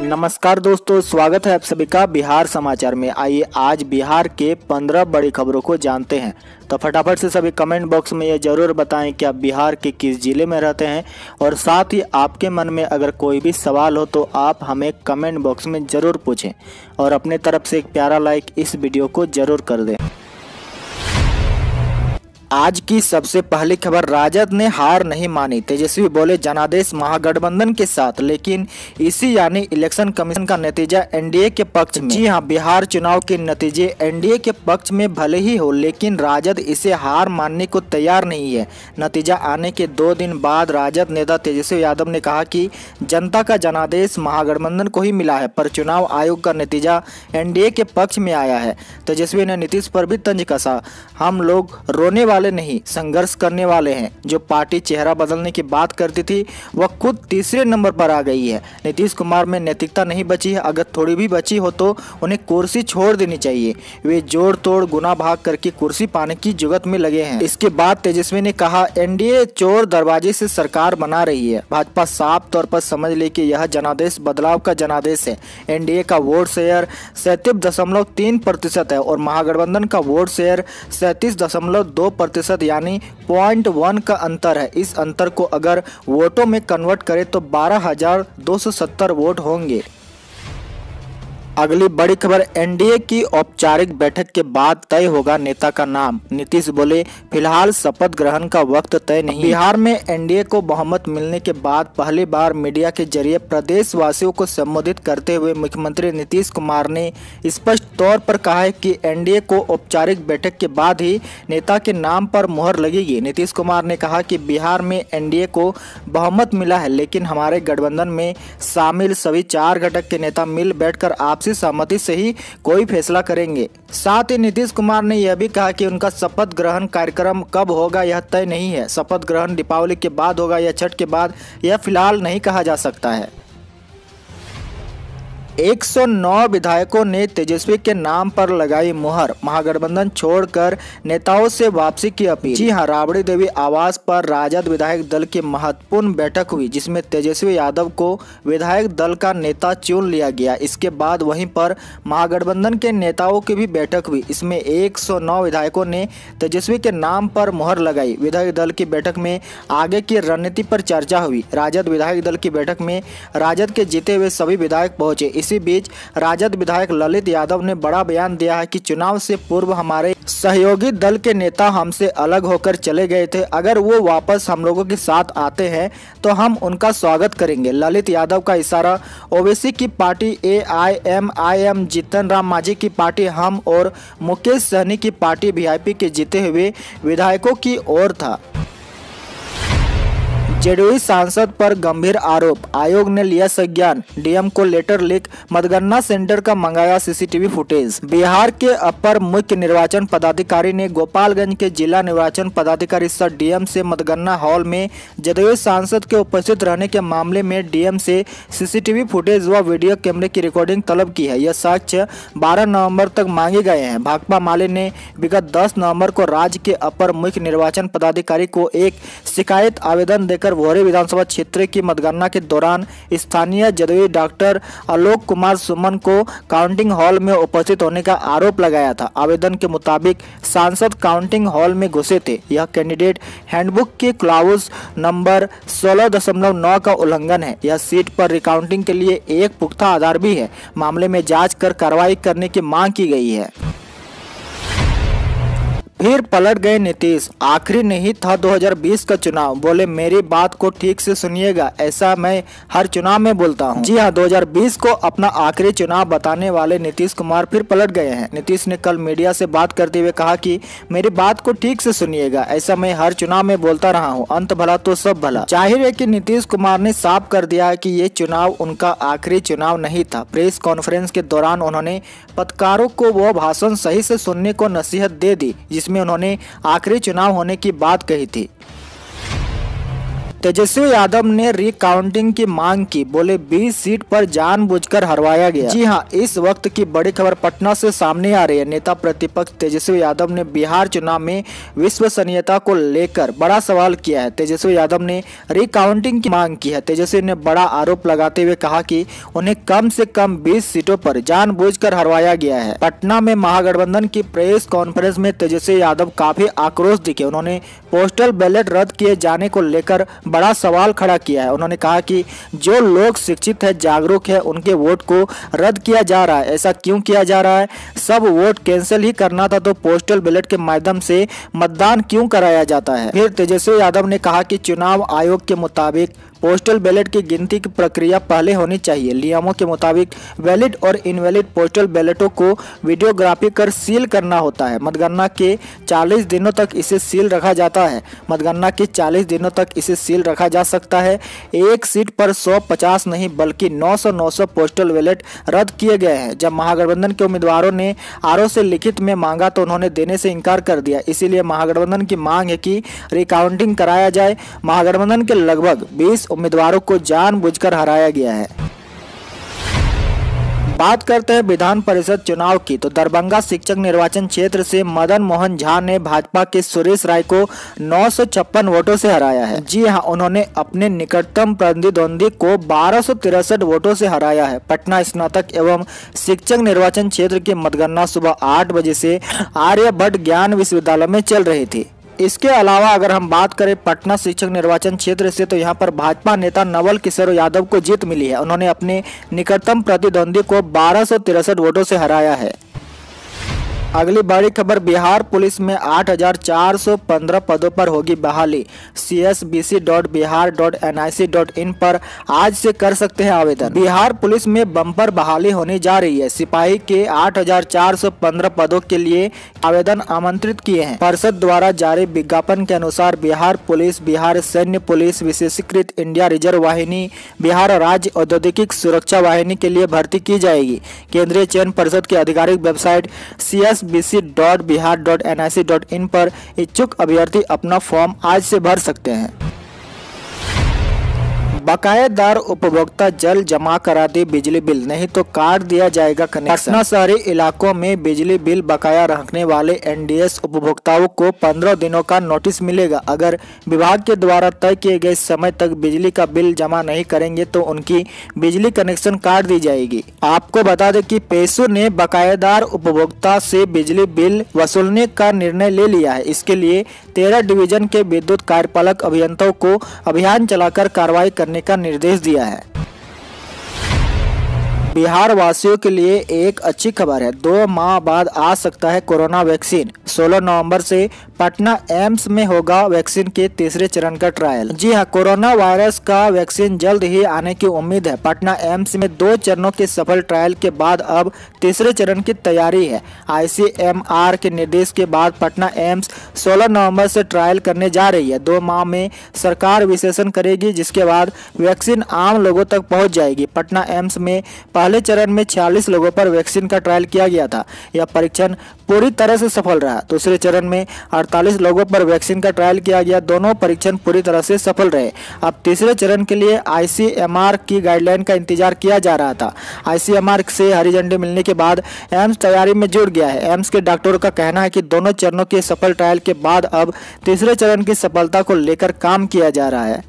नमस्कार दोस्तों, स्वागत है आप सभी का बिहार समाचार में। आइए आज बिहार के 15 बड़ी खबरों को जानते हैं। तो फटाफट से सभी कमेंट बॉक्स में ये ज़रूर बताएं कि आप बिहार के किस ज़िले में रहते हैं, और साथ ही आपके मन में अगर कोई भी सवाल हो तो आप हमें कमेंट बॉक्स में ज़रूर पूछें और अपने तरफ से एक प्यारा लाइक इस वीडियो को ज़रूर कर दें। आज की सबसे पहली खबर, राजद ने हार नहीं मानी। तेजस्वी बोले जनादेश महागठबंधन के साथ, लेकिन इसी यानी इलेक्शन कमीशन का नतीजा एनडीए के पक्ष में। जी हाँ, बिहार चुनाव के नतीजे एनडीए के पक्ष में भले ही हो, लेकिन राजद इसे हार मानने को तैयार नहीं है। नतीजा आने के 2 दिन बाद राजद नेता तेजस्वी यादव ने कहा कि जनता का जनादेश महागठबंधन को ही मिला है, पर चुनाव आयोग का नतीजा एनडीए के पक्ष में आया है। तेजस्वी ने नीतीश पर भी तंज कसा। हम लोग रोने वाले नहीं, संघर्ष करने वाले हैं। जो पार्टी चेहरा बदलने की बात करती थी वह खुद तीसरे नंबर पर आ गई है। नीतीश कुमार में नैतिकता नहीं बची है, अगर थोड़ी भी बची हो तो उन्हें कुर्सी छोड़ देनी चाहिए। वे जोड़ तोड़ गुना भाग करके कुर्सी पाने की जुगत में लगे हैं। इसके बाद तेजस्वी ने कहा, एनडीए चोर दरवाजे से सरकार बना रही है। भाजपा साफ तौर पर समझ ले कि यह जनादेश बदलाव का जनादेश है। एनडीए का वोट शेयर 37.3% है और महागठबंधन का वोट शेयर 37.2% यानी 0.1 का अंतर है। इस अंतर को अगर वोटों में कन्वर्ट करें तो 12,270 वोट होंगे। अगली बड़ी खबर, एनडीए की औपचारिक बैठक के बाद तय होगा नेता का नाम। नीतीश बोले फिलहाल शपथ ग्रहण का वक्त तय नहीं। बिहार में एनडीए को बहुमत मिलने के बाद पहली बार मीडिया के जरिए प्रदेशवासियों को संबोधित करते हुए मुख्यमंत्री नीतीश कुमार ने स्पष्ट तौर पर कहा है कि एनडीए को औपचारिक बैठक के बाद ही नेता के नाम पर मुहर लगेगी। नीतीश कुमार ने कहा कि बिहार में एनडीए को बहुमत मिला है, लेकिन हमारे गठबंधन में शामिल सभी 4 घटक के नेता मिल बैठकर आप सहमति से ही कोई फैसला करेंगे। साथ ही नीतीश कुमार ने यह भी कहा कि उनका शपथ ग्रहण कार्यक्रम कब होगा यह तय नहीं है। शपथ ग्रहण दीपावली के बाद होगा या छठ के बाद, यह फिलहाल नहीं कहा जा सकता है। 109 विधायकों ने तेजस्वी के नाम पर लगाई मुहर। महागठबंधन छोड़कर नेताओं से वापसी की अपील। जी हां, राबड़ी देवी आवास पर राजद विधायक दल की महत्वपूर्ण बैठक हुई, जिसमें तेजस्वी यादव को विधायक दल का नेता चुन लिया गया। इसके बाद वहीं पर महागठबंधन के नेताओं की भी बैठक हुई। इसमें 109 विधायकों ने तेजस्वी के नाम पर मुहर लगाई। विधायक दल की बैठक में आगे की रणनीति पर चर्चा हुई। राजद विधायक दल की बैठक में राजद के जीते हुए सभी विधायक पहुंचे। इसी बीच राजद विधायक ललित यादव ने बड़ा बयान दिया है कि चुनाव से पूर्व हमारे सहयोगी दल के नेता हमसे अलग होकर चले गए थे, अगर वो वापस हम लोगों के साथ आते हैं तो हम उनका स्वागत करेंगे। ललित यादव का इशारा ओवैसी की पार्टी एआईएमआईएम, जीतन राम मांझी की पार्टी हम और मुकेश सहनी की पार्टी वीआईपी के जीते हुए विधायकों की ओर था। जदयू सांसद पर गंभीर आरोप, आयोग ने लिया संज्ञान। डीएम को लेटर लिख मतगणना सेंटर का मंगाया सीसीटीवी फुटेज। बिहार के अपर मुख्य निर्वाचन पदाधिकारी ने गोपालगंज के जिला निर्वाचन पदाधिकारी सह डीएम से मतगणना हॉल में जदयू सांसद के उपस्थित रहने के मामले में डीएम से सीसीटीवी फुटेज व वीडियो कैमरे की रिकॉर्डिंग तलब की है। यह साक्ष्य 12 नवम्बर तक मांगे गए हैं। भाकपा माले ने विगत 10 नवम्बर को राज्य के अपर मुख्य निर्वाचन पदाधिकारी को एक शिकायत आवेदन देकर भोरे विधानसभा क्षेत्र की मतगणना के दौरान स्थानीय जदयू डॉक्टर आलोक कुमार सुमन को काउंटिंग हॉल में उपस्थित होने का आरोप लगाया था। आवेदन के मुताबिक सांसद काउंटिंग हॉल में घुसे थे। यह कैंडिडेट हैंडबुक के क्लॉज नंबर 16.9 का उल्लंघन है। यह सीट पर रिकाउंटिंग के लिए एक पुख्ता आधार भी है। मामले में जांच कर कार्रवाई करने की मांग की गई है। फिर पलट गए नीतीश, आखिरी नहीं था 2020 का चुनाव। बोले मेरी बात को ठीक से सुनिएगा, ऐसा मैं हर चुनाव में बोलता हूं। जी हां, 2020 को अपना आखिरी चुनाव बताने वाले नीतीश कुमार फिर पलट गए हैं। नीतीश ने कल मीडिया से बात करते हुए कहा कि मेरी बात को ठीक से सुनिएगा, ऐसा मैं हर चुनाव में बोलता रहा हूँ। अंत भला तो सब भला। जाहिर है कि नीतीश कुमार ने साफ कर दिया है कि ये चुनाव उनका आखिरी चुनाव नहीं था। प्रेस कॉन्फ्रेंस के दौरान उन्होंने पत्रकारों को वो भाषण सही से सुनने को नसीहत दे दी, जिसमें उन्होंने आखिरी चुनाव होने की बात कही थी। तेजस्वी यादव ने रिकाउंटिंग की मांग की, बोले 20 सीट पर जानबूझकर हरवाया गया। जी हां, इस वक्त की बड़ी खबर पटना से सामने आ रही है। नेता प्रतिपक्ष तेजस्वी यादव ने बिहार चुनाव में विश्वसनीयता को लेकर बड़ा सवाल किया है। तेजस्वी यादव ने रिकाउंटिंग की मांग की है। तेजस्वी ने बड़ा आरोप लगाते हुए कहा कि उन्हें कम से कम 20 सीटों पर जानबूझकर हरवाया गया है। पटना में महागठबंधन की प्रेस कॉन्फ्रेंस में तेजस्वी यादव काफी आक्रोश दिखे। उन्होंने पोस्टल बैलेट रद्द किए जाने को लेकर बड़ा सवाल खड़ा किया है। उन्होंने कहा कि जो लोग शिक्षित है, जागरूक है, उनके वोट को रद्द किया जा रहा है। ऐसा क्यों किया जा रहा है? सब वोट कैंसिल ही करना था तो पोस्टल बैलेट के माध्यम से मतदान क्यों कराया जाता है? फिर तेजस्वी यादव ने कहा कि चुनाव आयोग के मुताबिक पोस्टल बैलेट की गिनती की प्रक्रिया पहले होनी चाहिए। नियमों के मुताबिक वैलिड और इनवैलिड पोस्टल बैलेटों को वीडियोग्राफी कर सील करना होता है। मतगणना के 40 दिनों तक इसे सील रखा जाता है। मतगणना के 40 दिनों तक इसे सील रखा जा सकता है। एक सीट पर 150 नहीं बल्कि 900 पोस्टल बैलेट रद्द किए गए हैं। जब महागठबंधन के उम्मीदवारों ने आरओ से लिखित में मांगा तो उन्होंने देने से इनकार कर दिया। इसीलिए महागठबंधन की मांग है कि रिकाउंटिंग कराया जाए। महागठबंधन के लगभग 20 उम्मीदवारों को जानबूझकर हराया गया है। बात करते हैं विधान परिषद चुनाव की, तो दरभंगा शिक्षक निर्वाचन क्षेत्र से मदन मोहन झा ने भाजपा के सुरेश राय को 956 वोटों से हराया है। जी हां, उन्होंने अपने निकटतम प्रतिद्वंदी को 1263 वोटों से हराया है। पटना स्नातक एवं शिक्षक निर्वाचन क्षेत्र की मतगणना सुबह 8 बजे से आर्यभट्ट ज्ञान विश्वविद्यालय में चल रही थी। इसके अलावा अगर हम बात करें पटना शिक्षक निर्वाचन क्षेत्र से, तो यहाँ पर भाजपा नेता नवल किशोर यादव को जीत मिली है। उन्होंने अपने निकटतम प्रतिद्वंदी को 1263 वोटों से हराया है। अगली बड़ी खबर, बिहार पुलिस में 8,415 पदों पर होगी बहाली। csbc.bihar.nic.in पर आज से कर सकते हैं आवेदन। बिहार पुलिस में बम्पर बहाली होने जा रही है। सिपाही के 8,415 पदों के लिए आवेदन आमंत्रित किए हैं। परिषद द्वारा जारी विज्ञापन के अनुसार बिहार पुलिस, बिहार सैन्य पुलिस, विशेषीकृत इंडिया रिजर्व वाहिनी, बिहार राज्य औद्योगिक सुरक्षा वाहिनी के लिए भर्ती की जाएगी। केंद्रीय चयन परिषद की आधिकारिक वेबसाइट csbc.bihar.nic.in पर इच्छुक अभ्यर्थी अपना फॉर्म आज से भर सकते हैं। बकायेदार उपभोक्ता जल जमा करा दे बिजली बिल, नहीं तो काट दिया जाएगा कनेक्शन। पटना शहरी इलाकों में बिजली बिल बकाया रखने वाले एनडीएस उपभोक्ताओं को 15 दिनों का नोटिस मिलेगा। अगर विभाग के द्वारा तय किए गए समय तक बिजली का बिल जमा नहीं करेंगे तो उनकी बिजली कनेक्शन काट दी जाएगी। आपको बता दें कि पेसु ने बकायेदार उपभोक्ता से बिजली बिल वसूलने का निर्णय ले लिया है। इसके लिए 13 डिवीजन के विद्युत कार्यपालक अभियंताओं को अभियान चलाकर कार्रवाई का निर्देश दिया है। बिहार वासियों के लिए एक अच्छी खबर है, 2 माह बाद आ सकता है कोरोना वैक्सीन। 16 नवंबर से पटना एम्स में होगा वैक्सीन के तीसरे चरण का ट्रायल। जी हां, कोरोना वायरस का वैक्सीन जल्द ही आने की उम्मीद है। पटना एम्स में 2 चरणों के सफल ट्रायल के बाद अब तीसरे चरण की तैयारी है। आईसीएमआर के निर्देश के बाद पटना एम्स 16 नवम्बर से ट्रायल करने जा रही है। 2 माह में सरकार विश्लेषण करेगी, जिसके बाद वैक्सीन आम लोगों तक पहुँच जाएगी। पटना एम्स में पहले चरण में 46 लोगों पर वैक्सीन का ट्रायल किया गया था। यह परीक्षण पूरी तरह से सफल रहा। दूसरे चरण में 48 लोगों पर वैक्सीन का ट्रायल किया गया। दोनों परीक्षण पूरी तरह से सफल रहे। अब तीसरे चरण के लिए आईसीएमआर की गाइडलाइन का इंतजार किया जा रहा था। आईसीएमआर से हरी झंडी मिलने के बाद एम्स तैयारी में जुट गया है। एम्स के डॉक्टरों का कहना है कि दोनों चरणों के सफल ट्रायल के बाद अब तीसरे चरण की सफलता को लेकर काम किया जा रहा है।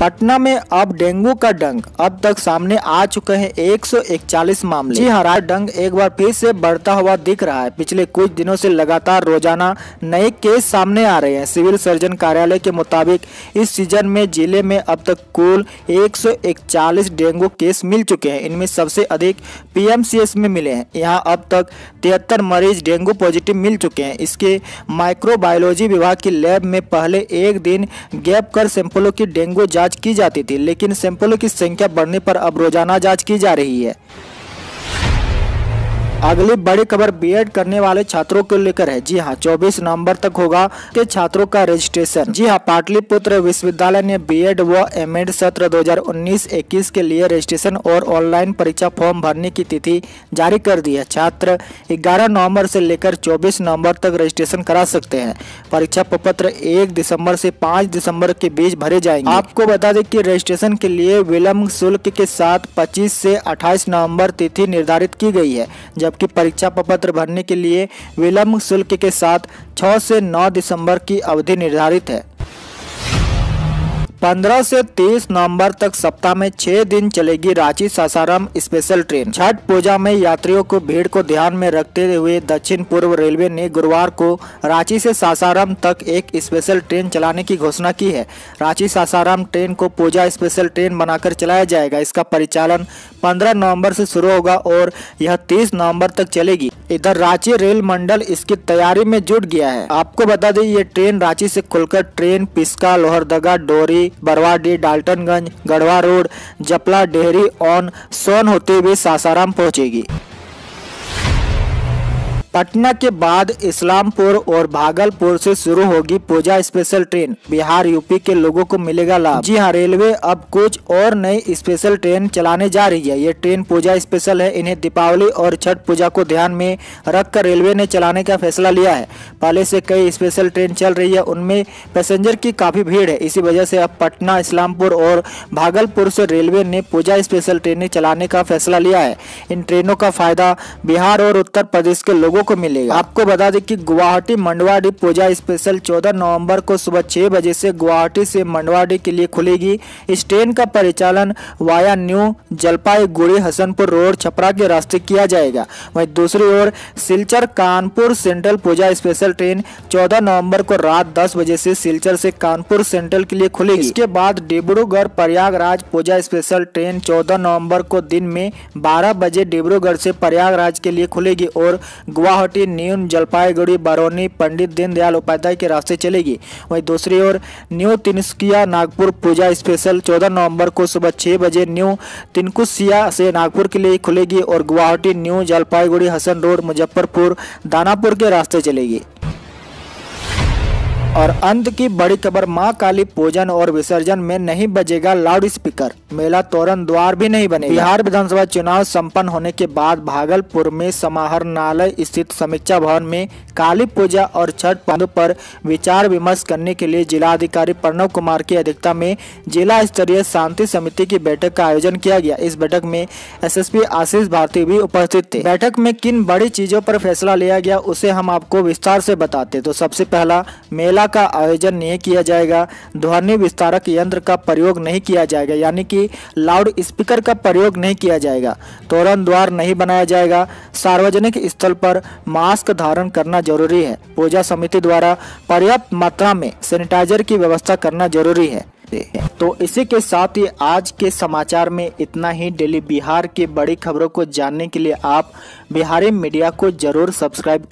पटना में अब डेंगू का डंग, अब तक सामने आ चुके हैं 141 मामले। जी हां, डंग एक बार फिर से बढ़ता हुआ दिख रहा है। पिछले कुछ दिनों से लगातार रोजाना नए केस सामने आ रहे हैं। सिविल सर्जन कार्यालय के मुताबिक इस सीजन में जिले में अब तक कुल 141 डेंगू केस मिल चुके हैं। इनमें सबसे अधिक पीएमसीएस में मिले हैं। यहाँ अब तक 73 मरीज डेंगू पॉजिटिव मिल चुके हैं। इसके माइक्रोबायोलॉजी विभाग की लैब में पहले एक दिन गैप कर सैंपलों की डेंगू जांच की जाती थी, लेकिन सैंपलों की संख्या बढ़ने पर अब रोजाना जांच की जा रही है। अगली बड़ी खबर बीएड करने वाले छात्रों को लेकर है। जी हां, 24 नवंबर तक होगा के छात्रों का रजिस्ट्रेशन। जी हां, पाटलिपुत्र विश्वविद्यालय ने बीएड व एमएड सत्र 2019-21 के लिए रजिस्ट्रेशन और ऑनलाइन परीक्षा फॉर्म भरने की तिथि जारी कर दी है। छात्र 11 नवंबर से लेकर 24 नवंबर तक रजिस्ट्रेशन करा सकते हैं। परीक्षा प्रपत्र 1 दिसंबर से 5 दिसंबर के बीच भरे जाएंगे। आपको बता दें कि रजिस्ट्रेशन के लिए विलम्ब शुल्क के साथ 25 से 28 नवंबर तिथि निर्धारित की गई है, जबकि परीक्षा प्रपत्र भरने के लिए विलम्ब शुल्क के साथ 6 से 9 दिसंबर की अवधि निर्धारित है। 15 से 30 नवंबर तक सप्ताह में 6 दिन चलेगी रांची सासाराम स्पेशल ट्रेन। छठ पूजा में यात्रियों को भीड़ को ध्यान में रखते हुए दक्षिण पूर्व रेलवे ने गुरुवार को रांची से सासाराम तक एक स्पेशल ट्रेन चलाने की घोषणा की है। रांची सासाराम ट्रेन को पूजा स्पेशल ट्रेन बनाकर चलाया जाएगा। इसका परिचालन 15 नवंबर से शुरू होगा और यह 30 नवंबर तक चलेगी। इधर रांची रेल मंडल इसकी तैयारी में जुट गया है। आपको बता दें ये ट्रेन रांची से खुलकर train Piska, Lohardaga, Dori, Barwadih, Daltonganj, Garhwa road, Japla, Dehri on Sone होते हुए सासाराम पहुंचेगी। पटना के बाद इस्लामपुर और भागलपुर से शुरू होगी Puja special train. Bihar UP के लोगों को मिलेगा लाभ। जी हां, रेलवे अब कुछ और नई स्पेशल ट्रेन चलाने जा रही है। ये ट्रेन पूजा स्पेशल है। इन्हें दीपावली और छठ पूजा को ध्यान में रखकर रेलवे ने चलाने का फैसला लिया है। पहले से कई स्पेशल ट्रेन चल रही है, उनमें पैसेंजर की काफी भीड़ है। इसी वजह से अब पटना, इस्लामपुर और भागलपुर से रेलवे ने पूजा स्पेशल ट्रेनें चलाने का फैसला लिया है। इन ट्रेनों का फायदा बिहार और उत्तर प्रदेश के लोगों को मिलेगा। आपको बता दें कि गुवाहाटी मंडवाडीह पूजा स्पेशल 14 नवंबर को सुबह 6 बजे से गुवाहाटी से मंडवाडीह के लिए खुलेगी। इस ट्रेन का परिचालन via new Jalpaiguri Hasanpur road Chhapra के रास्ते किया जाएगा। वहीं दूसरी ओर Silchar Kanpur central Puja special train 14 नवंबर को रात 10 बजे से सिलचर से कानपुर सेंट्रल के लिए खुलेगी। इसके बाद डिब्रूगढ़ प्रयागराज पूजा स्पेशल ट्रेन 14 नवम्बर को दिन में 12 बजे डिब्रूगढ़ से प्रयागराज के लिए खुलेगी और गुवाहाटी, न्यू जलपाईगुड़ी, बरौनी, पंडित दीनदयाल उपाध्याय के रास्ते चलेगी। वहीं दूसरी ओर न्यू तिनसुकिया नागपुर पूजा स्पेशल 14 नवंबर को सुबह 6 बजे न्यू तिनकुसिया से नागपुर के लिए खुलेगी और गुवाहाटी, न्यू जलपाईगुड़ी, हसन रोड, मुजफ्फरपुर, दानापुर के रास्ते चलेगी। और अंत की बड़ी खबर, मां काली पूजन और विसर्जन में नहीं बजेगा लाउड स्पीकर, मेला तोरण द्वार भी नहीं बनेगा। बिहार विधानसभा चुनाव संपन्न होने के बाद भागलपुर में समाहरणालय स्थित समीक्षा भवन में काली पूजा और छठ पर्व पर विचार विमर्श करने के लिए जिलाधिकारी प्रणव कुमार की अध्यक्षता में जिला स्तरीय शांति समिति की बैठक का आयोजन किया गया। इस बैठक में SSP आशीष भारती भी उपस्थित थे। बैठक में किन बड़ी चीजों पर फैसला लिया गया उसे हम आपको विस्तार से बताते। तो सबसे पहला, मेला का आयोजन नहीं किया जाएगा, ध्वनि विस्तारक यंत्र का प्रयोग नहीं किया जाएगा, यानी कि लाउड स्पीकर का प्रयोग नहीं किया जाएगा, तोरण द्वार नहीं बनाया जाएगा, सार्वजनिक स्थल पर मास्क धारण करना जरूरी है, पूजा समिति द्वारा पर्याप्त मात्रा में सैनिटाइजर की व्यवस्था करना जरूरी है। तो इसी के साथ ही आज के समाचार में इतना ही। डेली बिहार की बड़ी खबरों को जानने के लिए आप बिहारी मीडिया को जरूर सब्सक्राइब